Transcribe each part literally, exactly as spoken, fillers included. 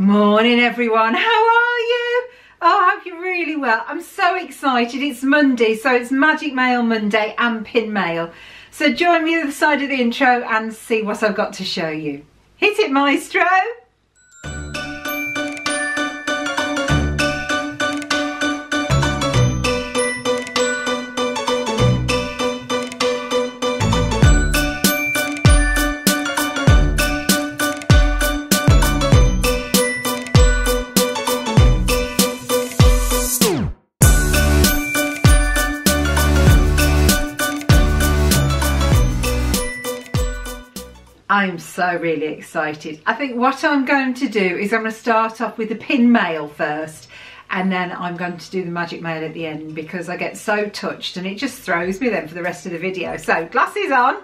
Morning everyone, how are you? Oh, I hope you're really well. I'm so excited. It's Monday, so it's Magic Mail Monday and Pin Mail. So join me on the other side of the intro and see what I've got to show you. Hit it, Maestro! I'm so really excited. I think what I'm going to do is I'm going to start off with the pin mail first, and then I'm going to do the magic mail at the end, because I get so touched and it just throws me then for the rest of the video. So glasses on,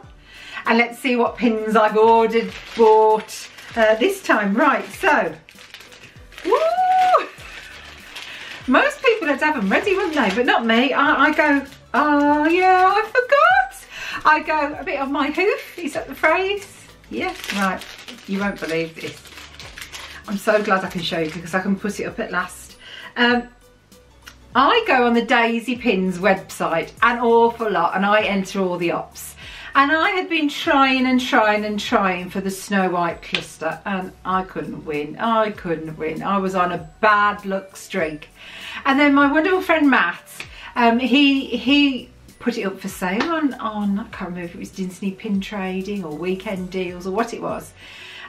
and let's see what pins I've ordered, bought uh, this time. Right, so woo! Most people would have them ready, wouldn't they? But not me. I, I go, oh yeah, I forgot. I go a bit on my hoof. Is that the phrase? Yeah, right, you won't believe this. I'm so glad I can show you, because I can put it up at last. Um, I go on the Daisy Pins website an awful lot, and I enter all the ops. And I had been trying and trying and trying for the Snow White cluster, and I couldn't win, I couldn't win. I was on a bad luck streak. And then my wonderful friend Matt, um, he, he, put it up for sale on, on, I can't remember if it was Disney Pin Trading or Weekend Deals or what it was.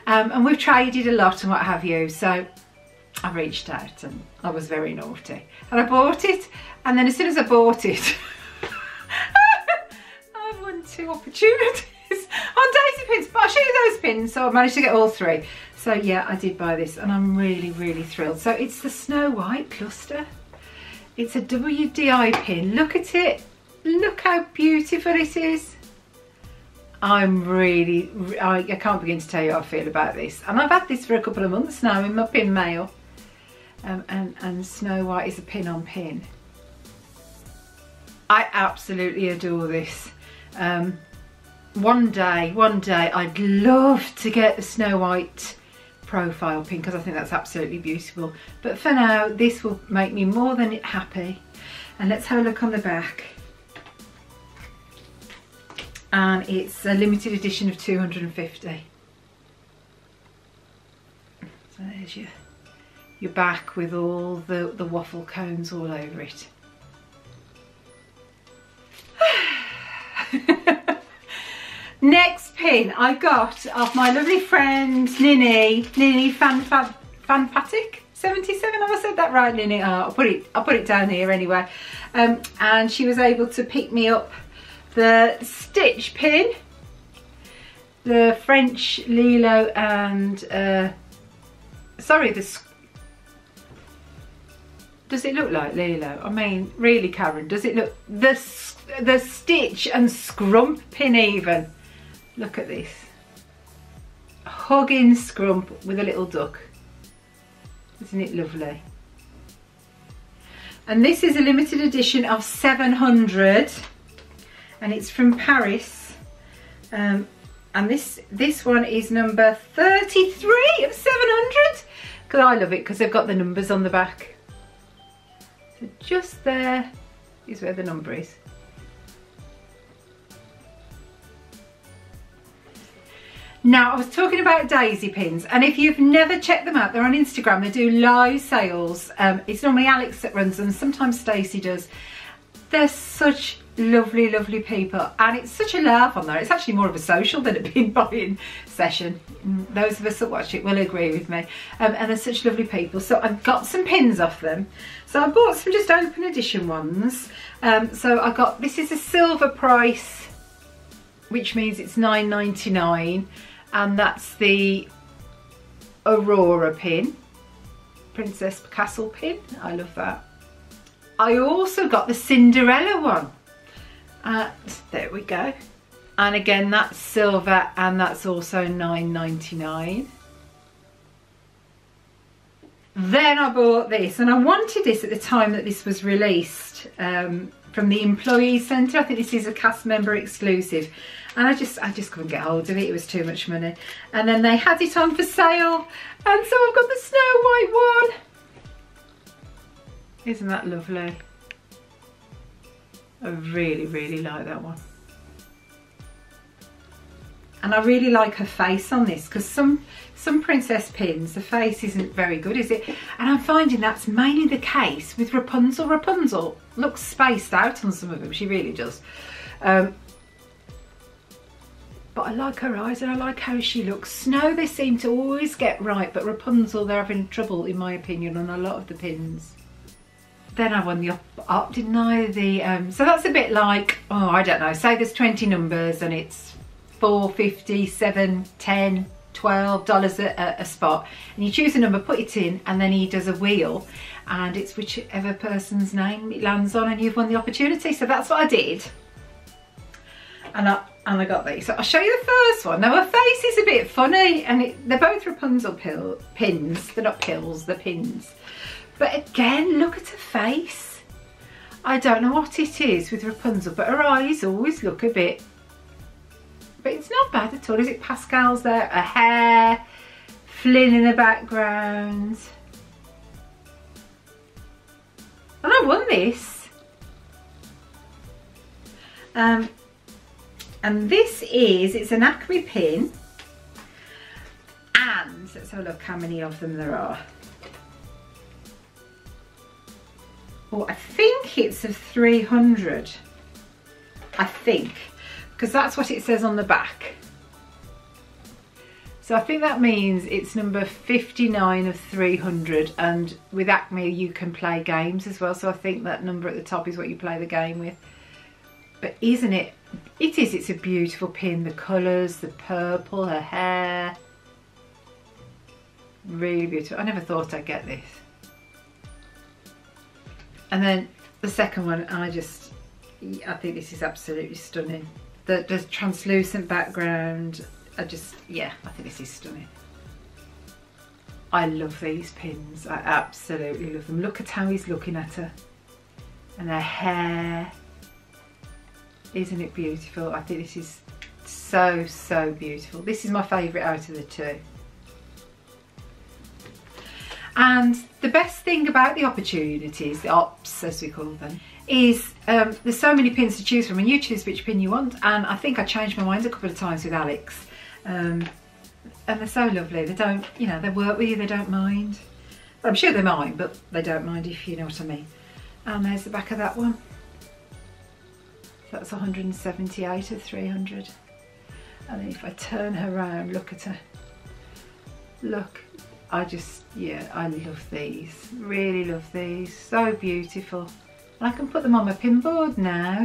Um, and we've traded a lot and what have you. So I reached out and I was very naughty. And I bought it. And then as soon as I bought it, I won two opportunities on Daisy Pins. But I'll show you those pins. So I managed to get all three. So yeah, I did buy this and I'm really, really thrilled. So it's the Snow White cluster. It's a W D I pin. Look at it. Look how beautiful it is. I'm really, I, I can't begin to tell you how I feel about this. And I've had this for a couple of months now in my pin mail. Um, and, and Snow White is a pin on pin. I absolutely adore this. Um, one day, one day I'd love to get the Snow White profile pin, because I think that's absolutely beautiful. But for now, this will make me more than happy. And let's have a look on the back. And it's a limited edition of two hundred and fifty. So there's your, your back with all the, the waffle cones all over it. Next pin I got of my lovely friend Nini, Nini Fanfatic. seventy-seven, have I said that right, Nini? Oh, I'll put it, I'll put it down here anyway. Um, and she was able to pick me up the Stitch pin, the French Lilo, and uh, sorry, the does it look like Lilo? I mean, really, Karen, does it look the the Stitch and Scrump pin even? Look at this, hugging Scrump with a little duck. Isn't it lovely? And this is a limited edition of seven hundred. And it's from Paris, um, and this this one is number thirty-three of seven hundred. Because I love it, because they've got the numbers on the back. So just there is where the number is. Now, I was talking about Daisy Pins, and if you've never checked them out, they're on Instagram. They do live sales. Um, it's normally Alex that runs them. Sometimes Stacey does. They're such lovely, lovely people, and it's such a laugh on there. It's actually more of a social than a pin buying session. Those of us that watch it will agree with me. Um, and they're such lovely people. So I've got some pins off them. So I bought some just open edition ones. Um, so I got, this is a silver price, which means it's nine ninety-nine, and that's the Aurora pin, Princess Castle pin. I love that. I also got the Cinderella one. Uh, there we go, and again that's silver, and that's also nine ninety-nine. Then I bought this, and I wanted this at the time that this was released, um, from the Employee Centre. I think this is a cast member exclusive, and I just I just couldn't get hold of it. It was too much money. And then they had it on for sale, and so I've got the Snow White one. Isn't that lovely? I really, really like that one. And I really like her face on this, because some some princess pins, the face isn't very good, is it? And I'm finding that's mainly the case with Rapunzel. Rapunzel looks spaced out on some of them, she really does. Um, but I like her eyes and I like how she looks. Snow they seem to always get right, but Rapunzel they're having trouble, in my opinion, on a lot of the pins. Then I won the up, up didn't I? The, um, so that's a bit like, oh, I don't know, say there's twenty numbers and it's four, fifty, seven, ten, twelve dollars a, a spot, and you choose a number, put it in, and then he does a wheel and it's whichever person's name it lands on and you've won the opportunity. So that's what I did, and I, and I got these. So I'll show you the first one. Now her face is a bit funny, and it, they're both Rapunzel pill, pins, they're not pills, they're pins, but again look at her face. I don't know what it is with Rapunzel, but her eyes always look a bit, but it's not bad at all, is it? Pascal's there, a hair, Flynn in the background. And I won this. Um, and this is, it's an Acme pin. And let's have a look how many of them there are. Oh, I think it's of three hundred. I think. Because that's what it says on the back. So I think that means it's number fifty-nine of three hundred, and with Acme you can play games as well, so I think that number at the top is what you play the game with. But isn't it, it is, it's a beautiful pin, the colours, the purple, her hair, really beautiful. I never thought I'd get this. And then the second one, I just, I think this is absolutely stunning. The, the translucent background, I just, yeah, I think this is stunning. I love these pins, I absolutely love them. Look at how he's looking at her, and her hair. Isn't it beautiful? I think this is so, so beautiful. This is my favourite out of the two. And the best thing about the opportunities, the ops as we call them, is um, there's so many pins to choose from, and you choose which pin you want. And I think I changed my mind a couple of times with Alex, um, and they're so lovely. They don't, you know, they work with you, they don't mind. Well, I'm sure they mind, but they don't mind, if you know what I mean. And there's the back of that one. That's one seventy-eight of three hundred. And if I turn her around, look at her. Look, I just, yeah, I love these. Really love these, so beautiful. I can put them on my pin board now,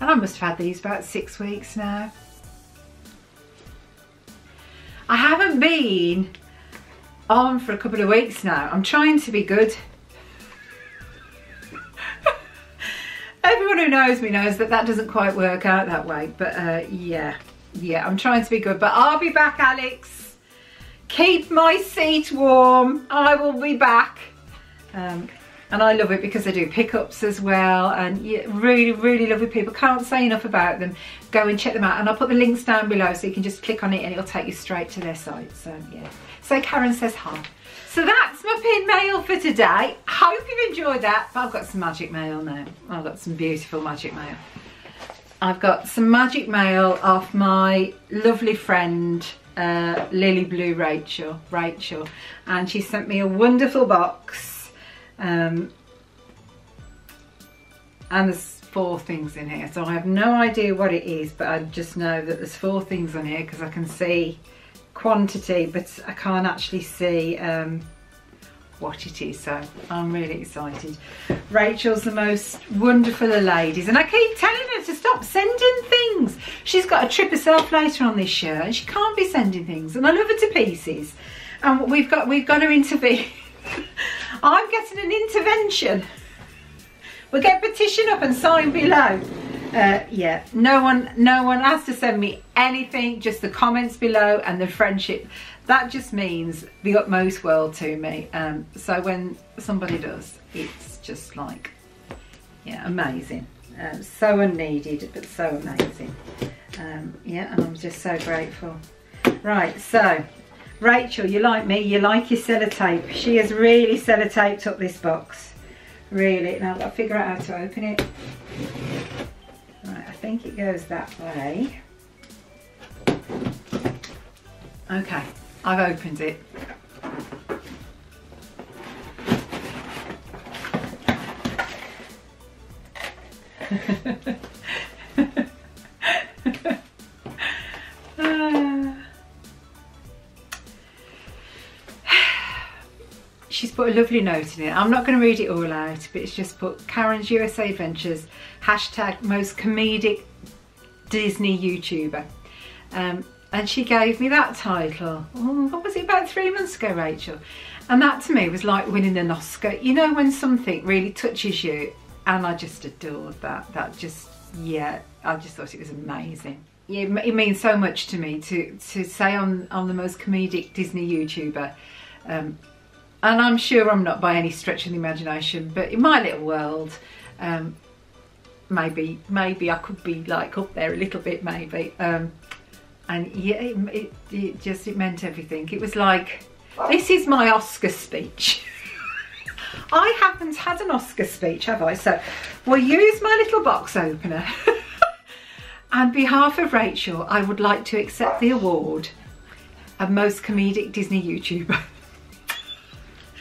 and I must have had these about six weeks now. I haven't been on for a couple of weeks now. I'm trying to be good. Everyone who knows me knows that that doesn't quite work out that way, but uh, yeah, yeah, I'm trying to be good. But I'll be back, Alex. Keep my seat warm. I will be back. Um, And I love it because they do pickups as well, and yeah, really, really lovely people. Can't say enough about them. Go and check them out, and I'll put the links down below so you can just click on it and it'll take you straight to their site. So yeah, so Karen says hi. So that's my pin mail for today. Hope you've enjoyed that. But I've got some magic mail now. I've got some beautiful magic mail. I've got some magic mail off my lovely friend uh, Lily Blue Rachel, Rachel, and she sent me a wonderful box. Um, and there's four things in here, so I have no idea what it is, but I just know that there's four things on here because I can see quantity, but I can't actually see um, what it is, so I'm really excited. Rachel's the most wonderful of ladies, and I keep telling her to stop sending things. She's got to trip herself later on this year, and she can't be sending things, and I love her to pieces, and we've got, we've got her intervene. I'm getting an intervention. We'll get petition up and sign below. Uh, yeah, no one, no one has to send me anything, just the comments below and the friendship. That just means the utmost world to me. Um, so when somebody does, it's just like, yeah, amazing. Um, so unneeded, but so amazing. um, yeah, and I'm just so grateful. Right, so Rachel, you like me, you like your sellotape. She has really sellotaped up this box, really. Now I've got to figure out how to open it. Right, I think it goes that way. Okay, I've opened it. She's put a lovely note in it. I'm not going to read it all out, but it's just put Karens U S A Adventures, hashtag most comedic Disney YouTuber. Um, and she gave me that title. Oh, what was it, about three months ago, Rachel? And that to me was like winning an Oscar. You know, when something really touches you, and I just adored that. That just, yeah, I just thought it was amazing. Yeah, it means so much to me to to say I'm, I'm the most comedic Disney YouTuber. Um, and I'm sure I'm not by any stretch of the imagination, but in my little world, um, maybe maybe I could be like up there a little bit, maybe. Um, and yeah, it, it, it just, it meant everything. It was like, this is my Oscar speech. I haven't had an Oscar speech, have I? So we'll use my little box opener. On behalf of Rachel, I would like to accept the award of most comedic Disney YouTuber.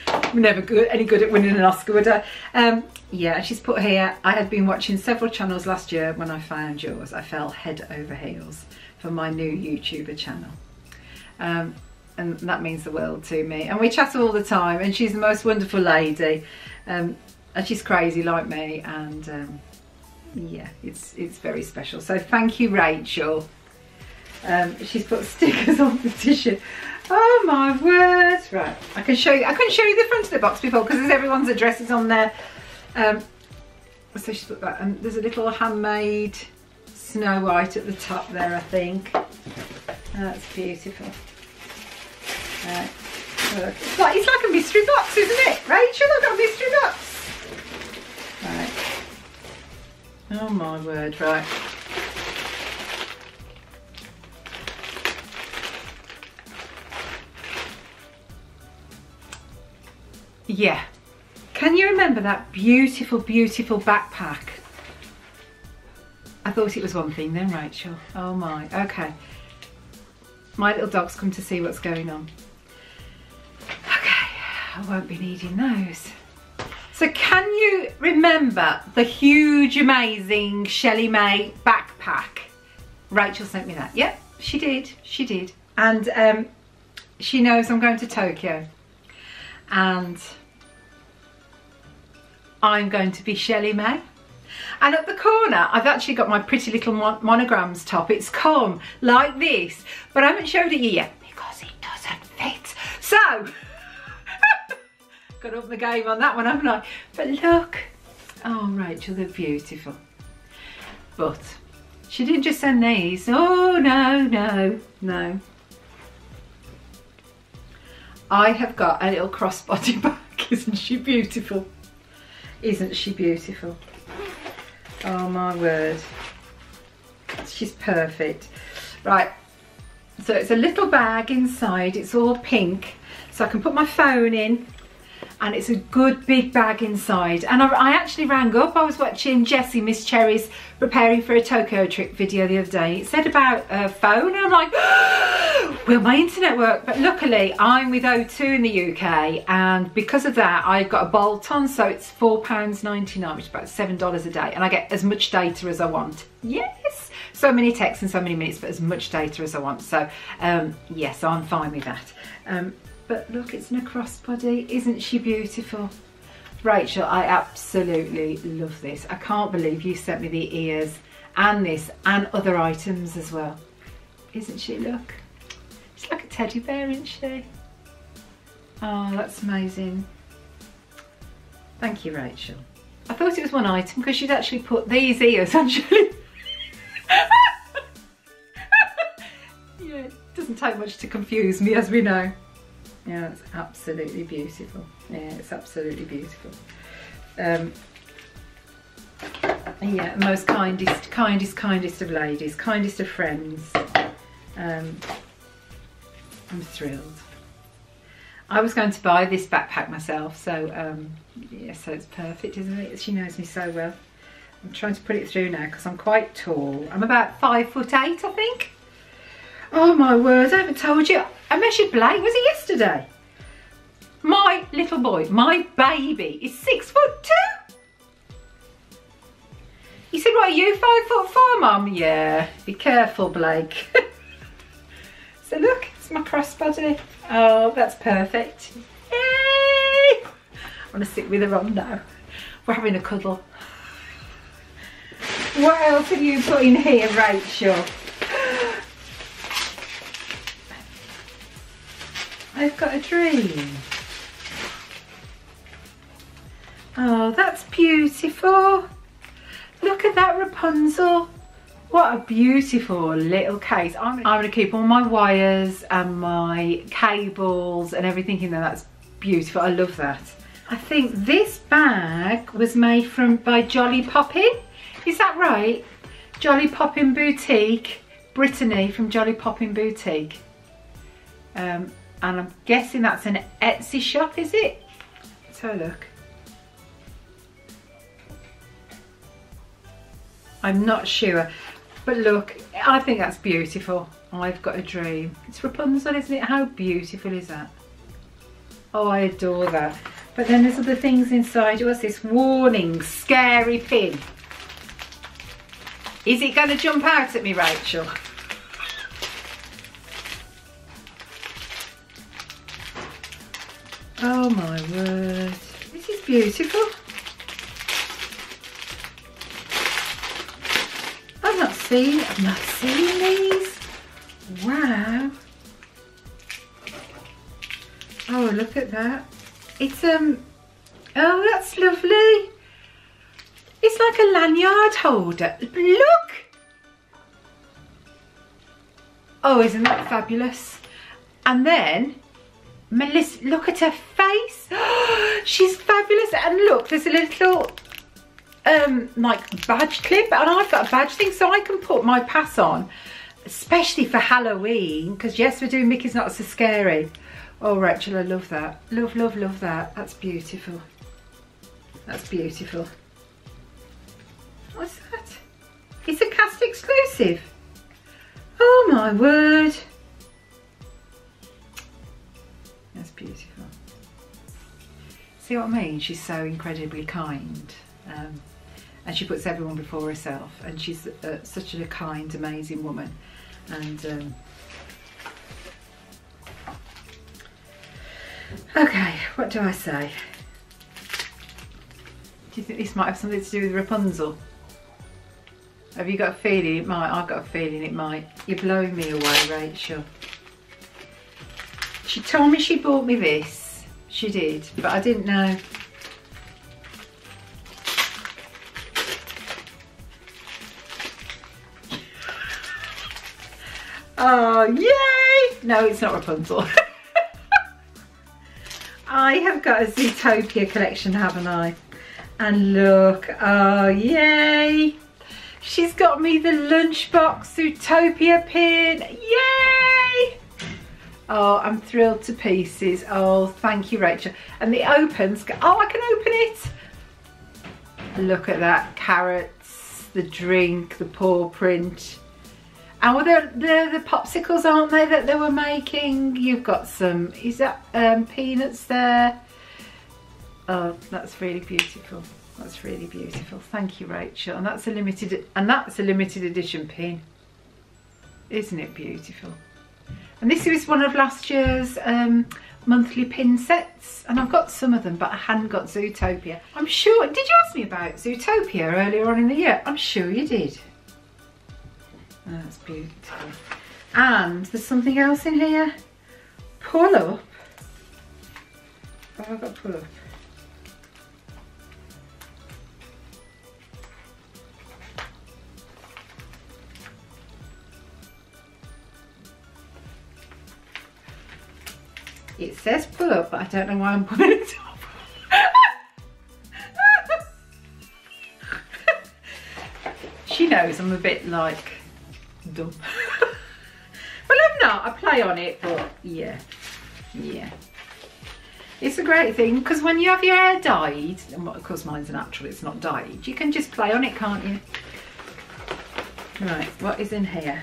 I'm never good, any good at winning an Oscar, would I? Um, yeah, she's put here, I had been watching several channels last year. When I found yours, I fell head over heels for my new YouTuber channel. Um, And that means the world to me, and we chat all the time, and she's the most wonderful lady, um, and she's crazy like me, and um, yeah, it's it's very special. So thank you, Rachel. Um, she's put stickers on the tissue. Oh my word! Right, I can show you. I couldn't show you the front of the box before because there's everyone's addresses on there. Um, so she's put that, and there's a little handmade Snow White at the top there, I think. That's beautiful. Uh, look. It's, like, it's like a mystery box, isn't it, Rachel? I've got a mystery box. Right. Oh my word, right. Yeah. Can you remember that beautiful, beautiful backpack? I thought it was one thing then, Rachel. Oh my, okay. My little dog's come to see what's going on. I won't be needing those. So can you remember the huge, amazing Shelley May backpack? Rachel sent me that. Yep, she did, she did. And um, she knows I'm going to Tokyo. And I'm going to be Shelley May. And at the corner, I've actually got my pretty little mon monograms top. It's come like this, but I haven't showed it you yet because it doesn't fit. So, got up the game on that one, haven't I? But look, oh Rachel, they're beautiful. But she didn't just send these. Oh no, no, no. I have got a little crossbody bag. Isn't she beautiful? Isn't she beautiful? Oh my word. She's perfect. Right, so it's a little bag inside. It's all pink, so I can put my phone in. And it's a good big bag inside. And I, I actually rang up. I was watching Jessie, Miss Cherry's preparing for a Tokyo trip video the other day. It said about a phone, and I'm like, will my internet work? But luckily, I'm with O two in the U K, and because of that, I've got a bolt-on, so it's four pounds ninety-nine, which is about seven dollars a day, and I get as much data as I want. Yes! So many texts and so many minutes, but as much data as I want. So, um, yes, I'm fine with that. Um, But look, it's in a crossbody. Isn't she beautiful? Rachel, I absolutely love this. I can't believe you sent me the ears and this and other items as well. Isn't she, look? She's like a teddy bear, isn't she? Oh, that's amazing. Thank you, Rachel. I thought it was one item because she'd actually put these ears on. Yeah, it doesn't take much to confuse me, as we know. Yeah, it's absolutely beautiful. Yeah, it's absolutely beautiful. Um, yeah, most kindest, kindest, kindest of ladies, kindest of friends. Um, I'm thrilled. I was going to buy this backpack myself, so um, yeah, so it's perfect, isn't it? She knows me so well. I'm trying to put it through now because I'm quite tall. I'm about five foot eight, I think. Oh my words, I haven't told you. I measured Blake, was it yesterday? My little boy, my baby, is six foot two. He said, what are you, five foot four, Mum? Yeah, be careful, Blake. So look, it's my crossbody. Oh, that's perfect. Yay! I'm gonna sit with her on now. We're having a cuddle. What else have you put in here, Rachel? I've got a dream. Oh, that's beautiful. Look at that, Rapunzel. What a beautiful little case. I'm, I'm going to keep all my wires and my cables and everything in there. That's beautiful. I love that. I think this bag was made from by Jolly Poppin. Is that right? Jolly Poppin Boutique, Brittany from Jolly Poppin Boutique. Um, and I'm guessing that's an Etsy shop, is it? Let's have a look. I'm not sure, but look, I think that's beautiful. I've got a dream. It's Rapunzel, isn't it? How beautiful is that? Oh, I adore that. But then there's other things inside. What's this? Warning, scary pin. Is it going to jump out at me, Rachel? Oh my word. This is beautiful. I've not seen, I've not seen these. Wow. Oh, look at that. It's, um, oh, that's lovely. It's like a lanyard holder. Look! Oh, isn't that fabulous? And then, Melissa, look at her face. She's fabulous. And look, there's a little, um, like, badge clip. And I've got a badge thing, so I can put my pass on, especially for Halloween. Because, yes, we're doing Mickey's Not So Scary. Oh, Rachel, I love that. Love, love, love that. That's beautiful. That's beautiful. What's that? It's a cast exclusive. Oh my word. That's beautiful. See what I mean? She's so incredibly kind. Um, and she puts everyone before herself. And she's uh, such a kind, amazing woman. And um, okay, what do I say? Do you think this might have something to do with Rapunzel? Have you got a feeling it might? I've got a feeling it might. You're blowing me away, Rachel. She told me she bought me this. She did, but I didn't know. Oh, yay! No, it's not Rapunzel. I have got a Zootopia collection, haven't I? And look, oh, yay! She's got me the lunchbox Zootopia pin. Yay! Oh, I'm thrilled to pieces. Oh, thank you, Rachel. And the opens, oh, I can open it. Look at that, carrots, the drink, the paw print. And well, they're, they're the popsicles, aren't they, that they were making? You've got some, is that um, peanuts there? Oh, that's really beautiful. That's really beautiful. Thank you, Rachel. And that's a limited, and that's a limited edition pin. Isn't it beautiful? And this is one of last year's um, monthly pin sets. And I've got some of them, but I hadn't got Zootopia. I'm sure, did you ask me about Zootopia earlier on in the year? I'm sure you did. Oh, that's beautiful. And there's something else in here. Pull up. Oh, I've got pull up. It says pull up, but I don't know why I'm putting it up. She knows I'm a bit like dumb. Well, I'm not. I play on it, but yeah, yeah. It's a great thing because when you have your hair dyed, and of course mine's natural, it's not dyed, you can just play on it, can't you? Right, what is in here?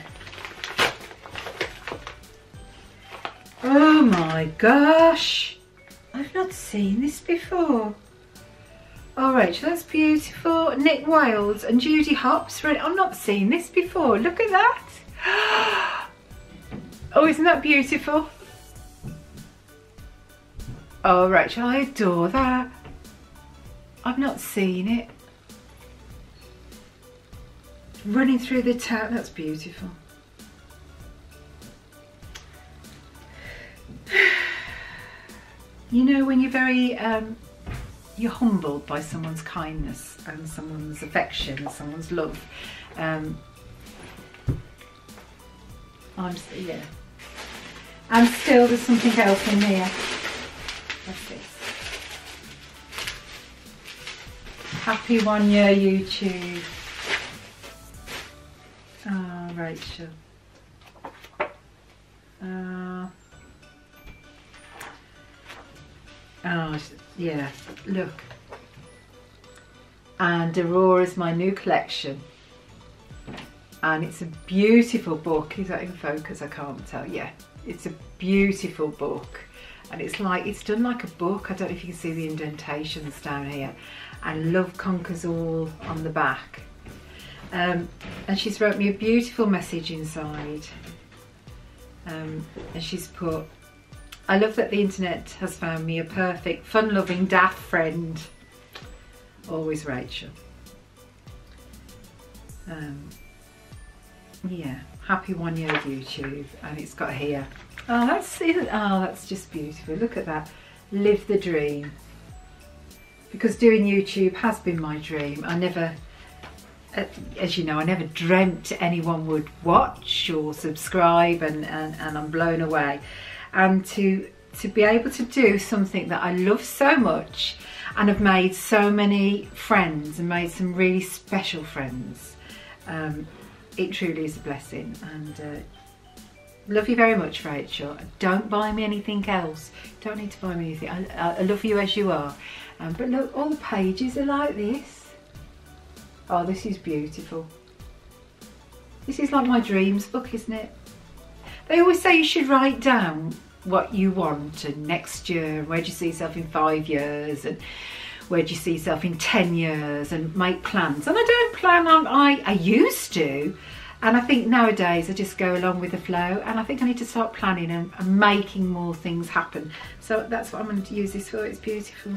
Oh my gosh, I've not seen this before. Oh Rachel, that's beautiful. Nick Wales and Judy Hopps. I've not seen this before. Look at that. Oh, isn't that beautiful? Oh Rachel, I adore that. I've not seen it. Running through the town, that's beautiful. You know when you're very um, you're humbled by someone's kindness and someone's affection, someone's love. Um, I'm still, yeah. And still there's something else in here. What's this? Happy one year YouTube. Ah, oh, Rachel. Uh, oh, yeah, look. And Aurora's my new collection. And it's a beautiful book. Is that in focus? I can't tell. Yeah, it's a beautiful book. And it's like, it's done like a book. I don't know if you can see the indentations down here. And Love Conquers All on the back. Um, and she's wrote me a beautiful message inside. Um, and she's put, I love that the internet has found me a perfect, fun-loving, daft friend. Always Rachel. Um, yeah, happy one year YouTube. And it's got here. Oh, that's oh, that's just beautiful. Look at that. Live the dream. Because doing YouTube has been my dream. I never, as you know, I never dreamt anyone would watch or subscribe, and, and, and I'm blown away. And to to be able to do something that I love so much, and have made so many friends and made some really special friends, um, it truly is a blessing. And uh, love you very much, Rachel. Don't buy me anything else. Don't need to buy me anything. I, I love you as you are. Um, but look, all the pages are like this. Oh, this is beautiful. This is like my dreams book, isn't it? They always say you should write down what you want, and next year, and where do you see yourself in five years, and where do you see yourself in ten years, and make plans. And I don't plan on, I, I used to, and I think nowadays I just go along with the flow, and I think I need to start planning and, and making more things happen. So that's what I'm going to use this for. It's beautiful.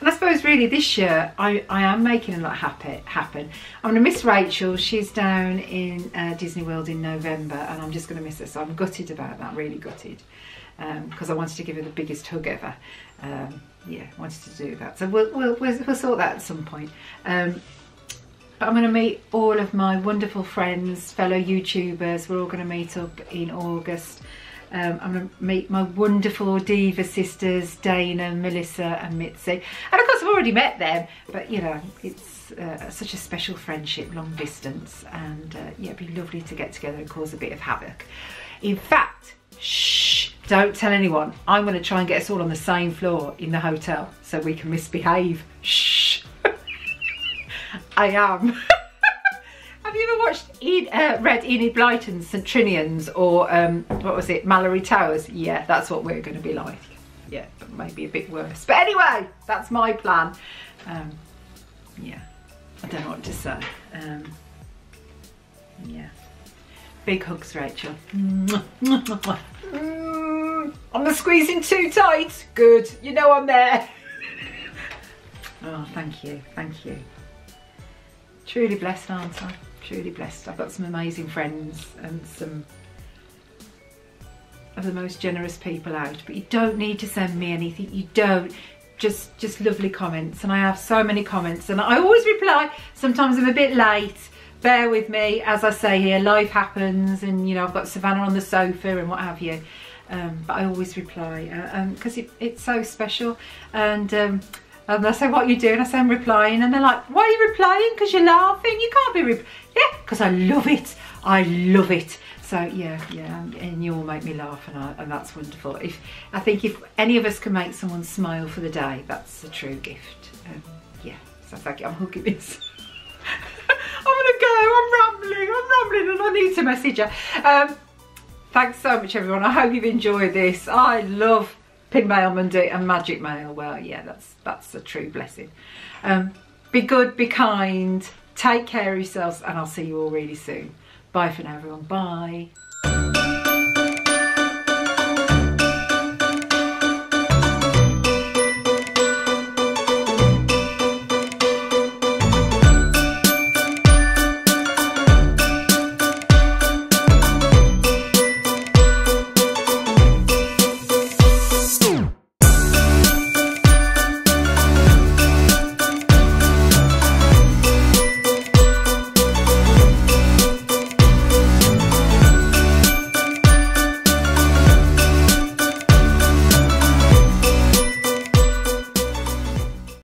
And I suppose really this year I, I am making a lot happen. I'm going to miss Rachel. She's down in uh, Disney World in November, and I'm just going to miss her. So I'm gutted about that, really gutted, because um, I wanted to give her the biggest hug ever. Um, yeah, wanted to do that. So we'll, we'll, we'll, we'll sort that at some point. Um, but I'm going to meet all of my wonderful friends, fellow YouTubers. We're all going to meet up in August. Um, I'm going to meet my wonderful diva sisters, Dana, Melissa and Mitzi. And of course I've already met them, but you know, it's uh, such a special friendship, long distance. And uh, yeah, it'd be lovely to get together and cause a bit of havoc. In fact, shh, don't tell anyone. I'm going to try and get us all on the same floor in the hotel so we can misbehave. Shh. I am. Have you ever watched Ed, uh, read Enid Blyton's St Trinian's, or um, what was it, Mallory Towers? Yeah, that's what we're going to be like. Yeah, but maybe a bit worse. But anyway, that's my plan. Um, yeah, I don't know what to say. Um, yeah, big hugs, Rachel. Mm, I'm squeezing too tight. Good, you know I'm there. Oh, thank you, thank you. Truly blessed, aren't I? Truly blessed. I've got some amazing friends and some of the most generous people out. But you don't need to send me anything. You don't. Just just lovely comments. And I have so many comments. And I always reply. Sometimes I'm a bit late. Bear with me. As I say here, life happens. And, you know, I've got Savannah on the sofa and what have you. Um, but I always reply. Because uh, um, it, it's so special. And um, And I say, what are you doing? I say, I'm replying. And they're like, why are you replying? Because you're laughing. You can't be replying. Yeah, because I love it. I love it. So yeah, yeah, and you all make me laugh, and, I, and that's wonderful. If I think if any of us can make someone smile for the day, that's a true gift. Um, yeah, so thank you. I'm hugging this. I'm gonna go. I'm rambling. I'm rambling, and I need to message her. Um, thanks so much, everyone. I hope you've enjoyed this. I love Pin Mail Monday and Magic Mail. Well, yeah, that's that's a true blessing. Um, be good, be kind, take care of yourselves, and I'll see you all really soon. Bye for now, everyone. Bye.